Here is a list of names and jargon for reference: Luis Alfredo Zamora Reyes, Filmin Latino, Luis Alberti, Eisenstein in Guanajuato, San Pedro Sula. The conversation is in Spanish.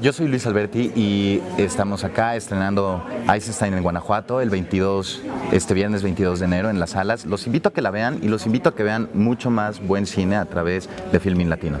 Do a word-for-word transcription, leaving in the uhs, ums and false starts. Yo soy Luis Alberti y estamos acá estrenando Eisenstein en Guanajuato el veintidós, este viernes veintidós de enero en las salas. Los invito a que la vean y los invito a que vean mucho más buen cine a través de Filmin Latino.